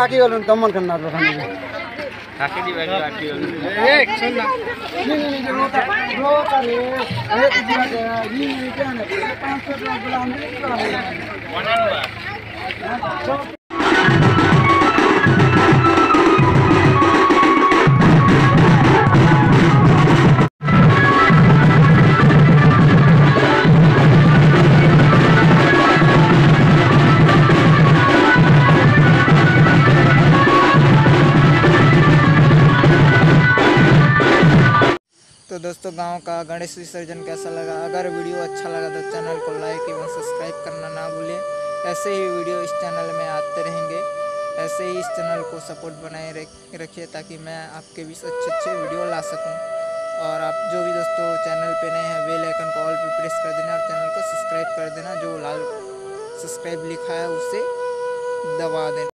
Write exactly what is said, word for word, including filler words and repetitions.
काटी वालों ने कमर करना लोग खाने को काटी दी वाली काटी वाली एक सुनना नहीं नहीं नहीं रोता रोता है एक बार ये ये क्या है पांच सौ लोग बुलाने का है दोस्तों गांव का गणेश विसर्जन कैसा लगा। अगर वीडियो अच्छा लगा तो चैनल को लाइक एवं सब्सक्राइब करना ना भूलें। ऐसे ही वीडियो इस चैनल में आते रहेंगे। ऐसे ही इस चैनल को सपोर्ट बनाए रखिए ताकि मैं आपके बीच अच्छे अच्छे वीडियो ला सकूं। और आप जो भी दोस्तों चैनल पे नए हैं बेल आइकन को ऑल पर प्रेस कर देना और चैनल को सब्सक्राइब कर देना। जो लाल सब्सक्राइब लिखा है उसे दबा देना।